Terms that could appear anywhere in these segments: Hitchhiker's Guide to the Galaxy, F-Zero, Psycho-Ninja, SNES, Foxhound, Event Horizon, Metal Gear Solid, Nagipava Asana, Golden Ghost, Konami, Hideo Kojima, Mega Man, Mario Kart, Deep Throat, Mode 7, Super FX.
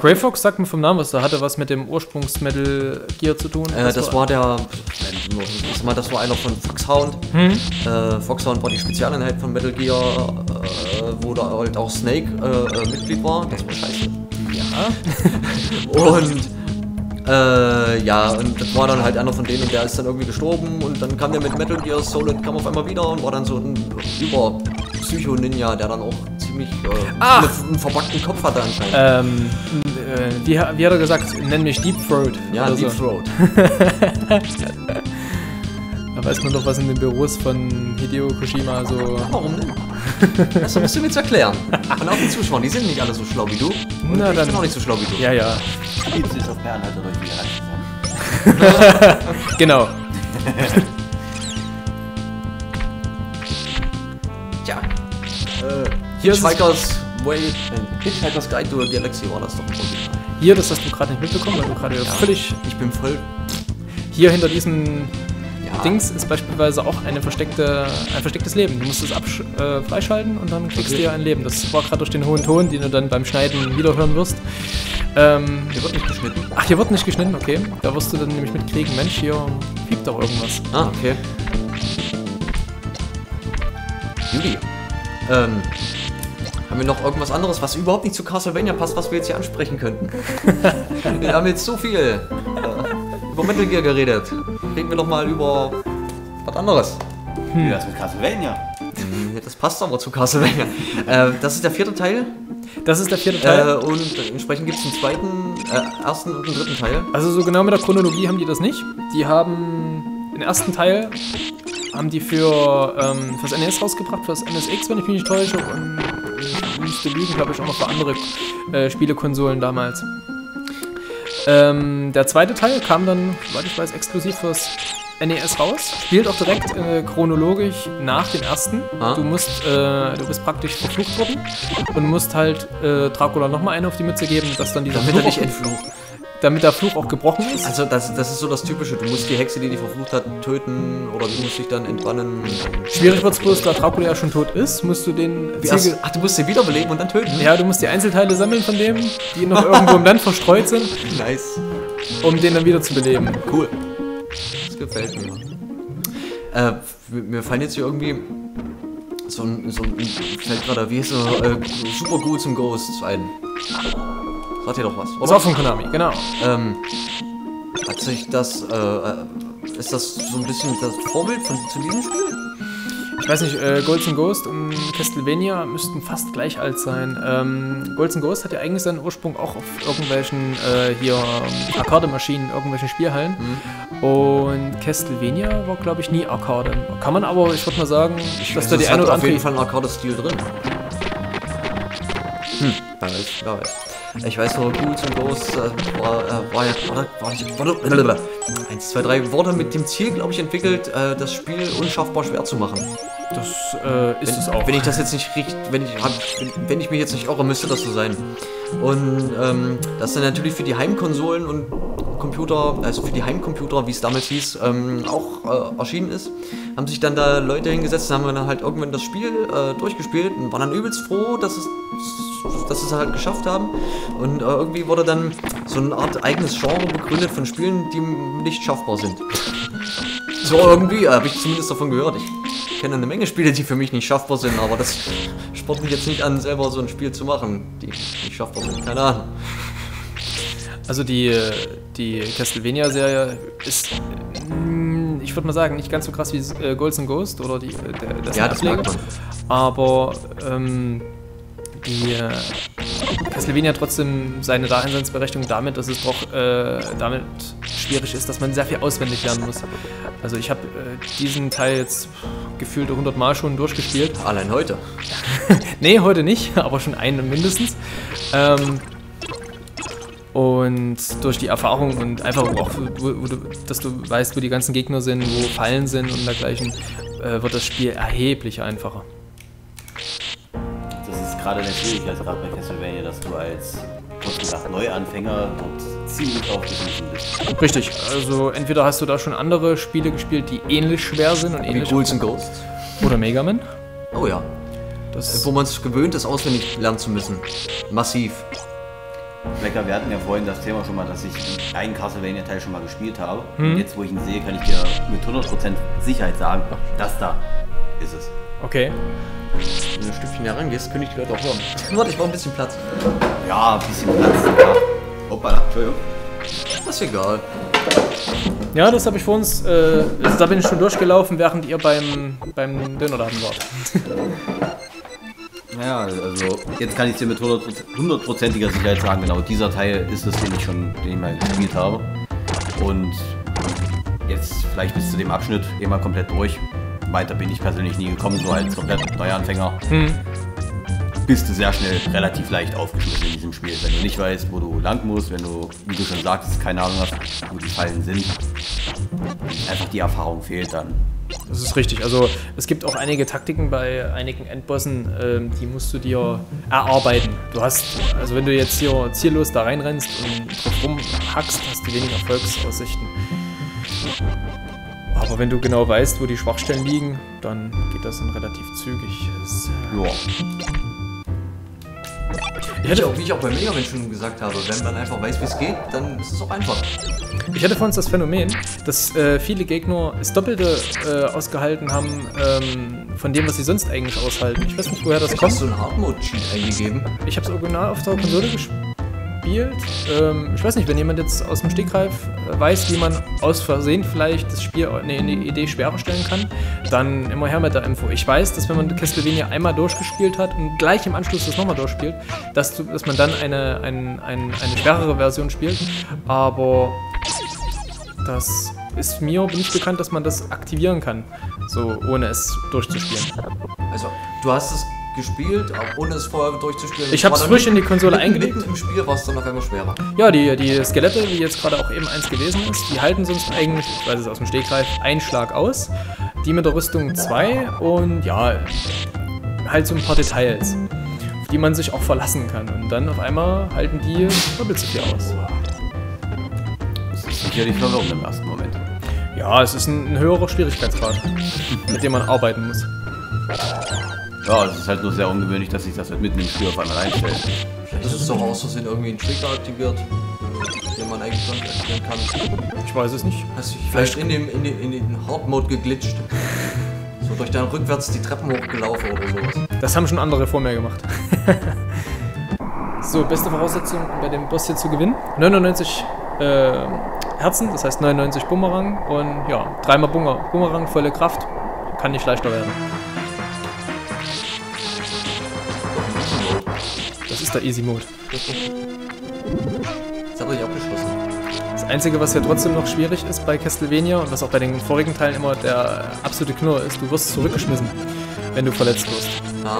Grey Fox sagt mir vom Namen was, da hatte was mit dem Ursprungs-Metal Gear zu tun. Das war der, ich sag mal, das war einer von Foxhound. Foxhound war die Spezialeinheit von Metal Gear, wo da halt auch Snake Mitglied war. Das war scheiße. Ja. Und das war dann halt einer von denen, der ist dann irgendwie gestorben und dann kam der mit Metal Gear Solid, kam auf einmal wieder und war dann so ein über Psycho-Ninja, der dann auch ziemlich einen verbackten Kopf hatte anscheinend. Wie hat er gesagt? Nenn mich Deep Throat. Ja, Deep Throat. Da weiß man doch, was in den Büros von Hideo Kojima so... Warum denn? Das musst du mir jetzt erklären. Und auch die Zuschauer, die sind nicht alle so schlau wie du. Und na, ich bin auch nicht so schlau wie du. Ja, ja. Genau. Tja. Hier Hitchhiker's Guide to the Galaxy war das doch ein Problem. Hier, das hast du gerade nicht mitbekommen, weil du gerade völlig... Ich bin voll... Hier hinter diesem Dings ist beispielsweise auch eine verstecktes Leben. Du musst es freischalten und dann kriegst du dir ein Leben. Das war gerade durch den hohen Ton, den du dann beim Schneiden wiederhören wirst. Hier wird nicht geschnitten. Ach, hier wird nicht geschnitten, okay. Da wirst du dann nämlich mitkriegen, Mensch, hier piept doch irgendwas. Ah, okay. Judy. Haben wir noch irgendwas anderes, was überhaupt nicht zu Castlevania passt, was wir jetzt hier ansprechen könnten? Wir haben jetzt so viel über Metal Gear geredet. Reden wir doch mal über was anderes. Wie das mit Castlevania? Das passt aber zu Castlevania. Das ist der vierte Teil. Das ist der vierte Teil. Und entsprechend gibt es einen ersten und einen dritten Teil. Also so genau mit der Chronologie haben die das nicht. Die haben den ersten Teil für das NES rausgebracht, für das NSX, wenn ich mich nicht täusche. Und müsste lügen, glaube ich, auch noch für andere Spielekonsolen damals. Der zweite Teil kam dann, soweit ich weiß, exklusiv fürs NES raus. Spielt auch direkt chronologisch nach dem ersten. Du bist praktisch verflucht worden und musst halt Dracula nochmal einen auf die Mütze geben, dass dann dieser Fluch nicht entflucht. Damit der Fluch auch gebrochen ist. Also das ist so das Typische. Du musst die Hexe, die dich verflucht hat, töten oder du musst dich dann entbannen. Schwierig wird's bloß, da Dracula ja schon tot ist, musst du den... Ach, du musst den wiederbeleben und dann töten? Ja, du musst die Einzelteile sammeln von dem, die noch irgendwo im Land verstreut sind. Nice. Um den dann wieder zu beleben. Cool. Das gefällt mir. Mir fallen jetzt hier irgendwie... Super gut zum Ghosts ein. Sagt ihr doch was. Ist auch von Konami, genau. Ist das so ein bisschen das Vorbild zu diesem Spiel? Ich weiß nicht, Golden Ghost und Castlevania müssten fast gleich alt sein. Golden Ghost hat ja eigentlich seinen Ursprung auch auf irgendwelchen Arcade-Maschinen, irgendwelchen Spielhallen. Und Castlevania war, glaube ich, nie Arcade. Kann man aber, ich würde mal sagen, dass da die eine oder andere... Auf jeden Fall ein Arcade-Stil drin. Ich weiß noch, Ghouls und Ghosts war 1, 2, 3 Worte mit dem Ziel, glaube ich, entwickelt, das Spiel unschaffbar schwer zu machen. Das ist es auch. Wenn ich das jetzt nicht richtig, wenn ich mich jetzt nicht irre, müsste das so sein. Und das ist dann natürlich für die Heimkonsolen und Computer, also für die Heimcomputer, wie es damals hieß, auch erschienen ist, haben sich dann da Leute hingesetzt, haben dann halt irgendwann das Spiel durchgespielt und waren dann übelst froh, dass sie es halt geschafft haben. Und irgendwie wurde dann so eine Art eigenes Genre begründet von Spielen, die nicht schaffbar sind. So irgendwie, habe ich zumindest davon gehört. Ich kenne eine Menge Spiele, die für mich nicht schaffbar sind, aber das spornt mich jetzt nicht an, selber so ein Spiel zu machen, die nicht schaffbar sind. Keine Ahnung. Also die Castlevania-Serie ist, ich würde mal sagen, nicht ganz so krass wie Golden Ghost oder das mag man. Aber die Castlevania hat trotzdem seine Daseinsberechtigung damit, dass es doch damit schwierig ist, dass man sehr viel auswendig lernen muss. Also ich habe diesen Teil jetzt gefühlt 100 Mal schon durchgespielt. Allein heute? Nee, heute nicht, aber schon einen mindestens. Und durch die Erfahrung und einfach auch, dass du weißt, wo die ganzen Gegner sind, wo Fallen sind und dergleichen, wird das Spiel erheblich einfacher. Das ist gerade natürlich, also gerade bei Castlevania, dass du als Neuanfänger dort ziemlich aufgeschmissen bist. Richtig, also entweder hast du da schon andere Spiele gespielt, die ähnlich schwer sind und ähnlich. Wie Ghouls and Ghosts. Oder Mega Man. Oh ja. Wo man es gewöhnt ist, auswendig lernen zu müssen. Massiv. Becker, wir hatten ja vorhin das Thema schon mal, dass ich einen Castlevania-Teil schon mal gespielt habe. Hm. Und jetzt, wo ich ihn sehe, kann ich dir mit 100% Sicherheit sagen, das da ist es. Okay. Wenn du ein Stückchen herangehst, könnte ich die Leute auch hören. Warte, ich brauche ein bisschen Platz. Ja, ein bisschen Platz. Hoppala, Entschuldigung. Das ist egal. Ja, das habe ich vor uns, also da bin ich schon durchgelaufen, während ihr beim Dönerladen wart. Ja, also jetzt kann ich dir mit 100%iger Sicherheit sagen, genau, dieser Teil ist es, den ich mal gespielt habe. Und jetzt vielleicht bis zu dem Abschnitt immer komplett durch. Weiter bin ich persönlich nie gekommen, so als komplett Neuanfänger. Hm. Bist du sehr schnell relativ leicht aufgeschmissen in diesem Spiel, wenn du nicht weißt, wo du lang musst, wenn du, wie du schon sagtest, keine Ahnung hast, wo die Fallen sind. Einfach die Erfahrung fehlt dann. Das ist richtig. Also es gibt auch einige Taktiken bei einigen Endbossen, die musst du dir erarbeiten. Du hast, also wenn du jetzt hier ziellos da reinrennst und drauf rumhackst, hast du wenig Erfolgsaussichten. Aber wenn du genau weißt, wo die Schwachstellen liegen, dann geht das dann relativ zügig. Ja. Wie ich auch bei Mega Man schon gesagt habe, wenn man einfach weiß, wie es geht, dann ist es auch einfach. Ich hatte vor uns das Phänomen, dass viele Gegner das Doppelte ausgehalten haben von dem, was sie sonst eigentlich aushalten. Ich weiß nicht, woher das kommt. Hast du einen Hard-Mode-Cheat eingegeben? Ich habe es original auf der Konsole gespielt. Ich weiß nicht, wenn jemand jetzt aus dem Stegreif weiß, wie man aus Versehen vielleicht das Spiel, eine Idee schwerer stellen kann, dann immer her mit der Info. Ich weiß, dass wenn man Castlevania einmal durchgespielt hat und gleich im Anschluss das nochmal durchspielt, dass man dann eine schwerere Version spielt, aber das ist mir nicht bekannt, dass man das aktivieren kann, so ohne es durchzuspielen. Also, du hast es gespielt, auch ohne es vorher durchzuspielen. Ich habe es frisch in die Konsole eingelegt. Mitten im Spiel war es dann auf einmal schwerer. Ja, die Skelette, die jetzt gerade auch eben eins gewesen ist, die halten sonst eigentlich, ich weiß es aus dem Stegreif, einen Schlag aus. Die mit der Rüstung 2 und ja, halt so ein paar Details, auf die man sich auch verlassen kann. Und dann auf einmal halten die doppelt so viel aus. Sicherlich verwirrend im ersten Moment. Ja, es ist ein höherer Schwierigkeitsgrad, mit dem man arbeiten muss. Ja, es ist halt nur sehr ungewöhnlich, dass sich das halt mitten im Spiel auf einmal einstellt. Das ist doch aus Versehen irgendwie ein Trigger aktiviert, den man eigentlich sonst aktivieren kann. Ich weiß es nicht. Hast du vielleicht in den Hard-Mode geglitscht? So durch deinen rückwärts die Treppen hochgelaufen oder sowas. Das haben schon andere vor mir gemacht. So, beste Voraussetzung, um bei dem Boss hier zu gewinnen. 99... Herzen, das heißt 99 Bumerang und ja, dreimal Bumerang, volle Kraft, kann nicht leichter werden. Das ist der Easy Mode. Das habe ich abgeschlossen. Das Einzige, was ja trotzdem noch schwierig ist bei Castlevania und was auch bei den vorigen Teilen immer der absolute Knurr ist, du wirst zurückgeschmissen, wenn du verletzt wirst. Ja.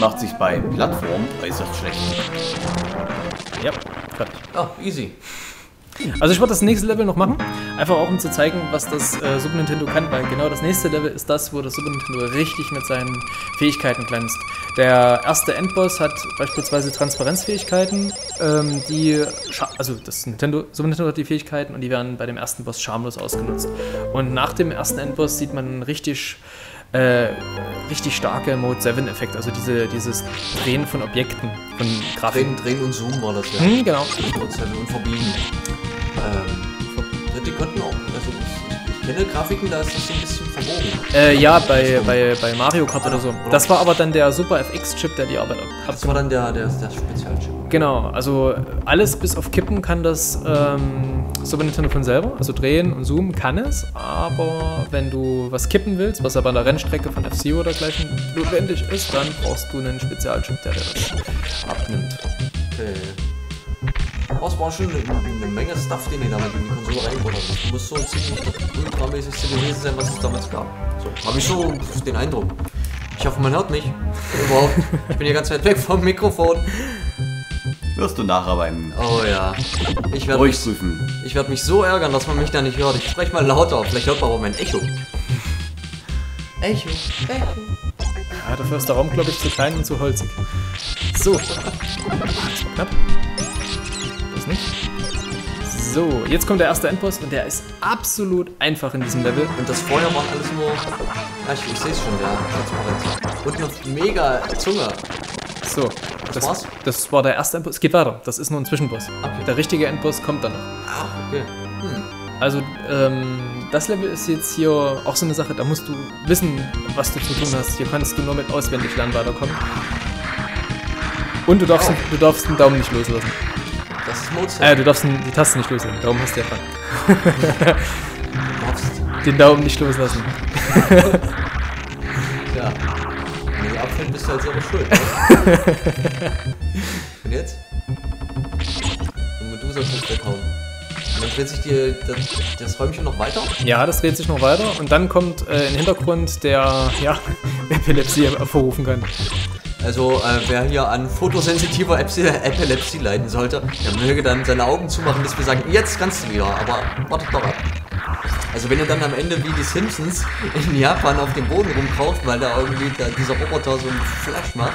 Macht sich bei Plattformen äußerst schlecht. Ja, fertig. Ah, easy. Also ich würde das nächste Level noch machen, einfach auch um zu zeigen, was das Super Nintendo kann, weil genau das nächste Level ist das, wo das Super Nintendo richtig mit seinen Fähigkeiten glänzt. Der erste Endboss hat beispielsweise Transparenzfähigkeiten, also das Super Nintendo hat die Fähigkeiten und die werden bei dem ersten Boss schamlos ausgenutzt. Und nach dem ersten Endboss sieht man richtig starke Mode 7 Effekt, also dieses Drehen von Objekten, von Grafiken. Drehen und Zoom war das ja. Hm, genau. Und verbiegen. Die konnten auch, also ich kenne Grafiken, da ist das so ein bisschen verbogen. Ja, bei Mario Kart oder so. Das war aber dann der Super FX Chip, der die Arbeit abgemacht hat. Das war dann der Spezialchip. Genau, also alles bis auf Kippen kann das Super Nintendo von selber, also drehen und zoomen kann es, aber wenn du was kippen willst, was aber an der Rennstrecke von F-Zero oder dergleichen notwendig ist, dann brauchst du einen Spezialchip, der das abnimmt. Okay. Das war schon eine Menge Stuff, den ich damit in die Konsole reingebaut habe. Das muss so ziemlich ultramäßig gewesen sein, was es damals gab. So, habe ich so den Eindruck. Ich hoffe, man hört mich. Überhaupt. Ich bin hier ganz weit weg vom Mikrofon. Wirst du nachher beim... Oh ja. Ich werde mich so ärgern, dass man mich da nicht hört. Ich spreche mal lauter. Vielleicht hört man aber mein Echo. Echo. Echo. Ja, dafür ist der Raum, glaube ich, zu klein und zu holzig. So. Das war knapp. Das nicht. So, jetzt kommt der erste Endboss und der ist absolut einfach in diesem Level. Und das vorher war alles nur... Ach, ich sehe es schon, der Transparenz. Und eine mega Zunge. So, das war der erste Endboss. Es geht weiter, das ist nur ein Zwischenboss. Okay. Der richtige Endboss kommt dann noch. Ach, okay. Hm. Also, das Level ist jetzt hier auch so eine Sache, da musst du wissen, was du zu tun hast. Hier kannst du nur mit auswendig lernen weiterkommen. Und du darfst den Daumen nicht loslassen. Das ist Mode 7. Du darfst die Taste nicht loslassen. Daumen hast du ja dran. Du darfst den Daumen nicht loslassen. Ja. Wenn du abfällt, bist du halt selber schuld. Und jetzt? Und Medusa kannst weghauen. Und dann dreht sich das Räumchen noch weiter? Ja, das dreht sich noch weiter. Und dann kommt im Hintergrund der Epilepsie hervorrufen kann. Also, wer hier an fotosensitiver Epilepsie leiden sollte, der möge dann seine Augen zumachen, bis wir sagen, jetzt kannst du wieder, aber wartet doch ab. Also, wenn ihr dann am Ende wie die Simpsons in Japan auf dem Boden rumkauft, weil da irgendwie dieser Roboter so einen Flash macht,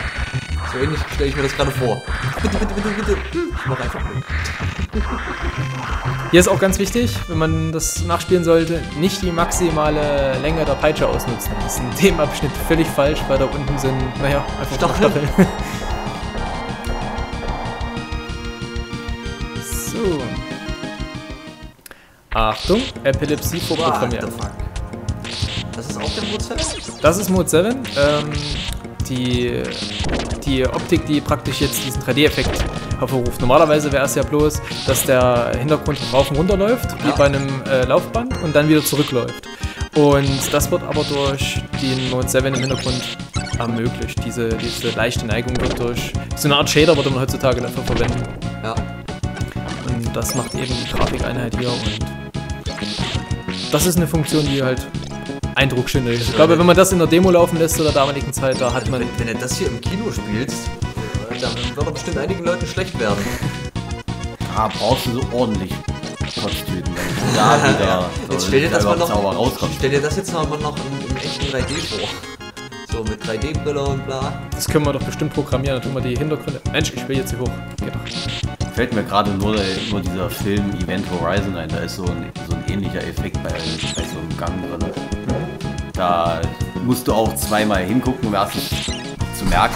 so ähnlich stelle ich mir das gerade vor. Bitte, bitte, bitte, bitte. Ich mach einfach mit. Hier ist auch ganz wichtig, wenn man das nachspielen sollte, nicht die maximale Länge der Peitsche ausnutzen. Das ist in dem Abschnitt völlig falsch, weil da unten sind, naja, einfach Stacheln. So. Achtung, Epilepsie vorprogrammiert. Das ist auch der Mode 7? Das ist Mode 7. Die Optik, die praktisch jetzt diesen 3D-Effekt hervorruft. Normalerweise wäre es ja bloß, dass der Hintergrund rauf und runter läuft, wie bei einem Laufband, und dann wieder zurückläuft. Und das wird aber durch den Mode 7 im Hintergrund ermöglicht. Diese leichte Neigung wird durch so eine Art Shader würde man heutzutage dafür verwenden. Ja. Und das macht eben die Grafikeinheit hier. Und das ist eine Funktion, die halt Eindruck schwindelig. Ich glaube, wenn man das in der Demo laufen lässt oder der damaligen Zeit, da hat man... Wenn du das hier im Kino spielst, dann wird doch bestimmt einigen Leuten schlecht werden. Ah, brauchst du so ordentlich Kostüten. Da wieder. Jetzt stell dir das mal noch... Stell dir das jetzt aber noch im echten 3D vor. So mit 3D-Brille und bla. Das können wir doch bestimmt programmieren. Dann tun wir die Hintergründe... Mensch, ich will jetzt hier hoch. Geht doch. Fällt mir gerade nur dieser Film Event Horizon ein, da ist so ein ähnlicher Effekt bei so einem Gang drin. Da musst du auch zweimal hingucken, um erstens zu merken,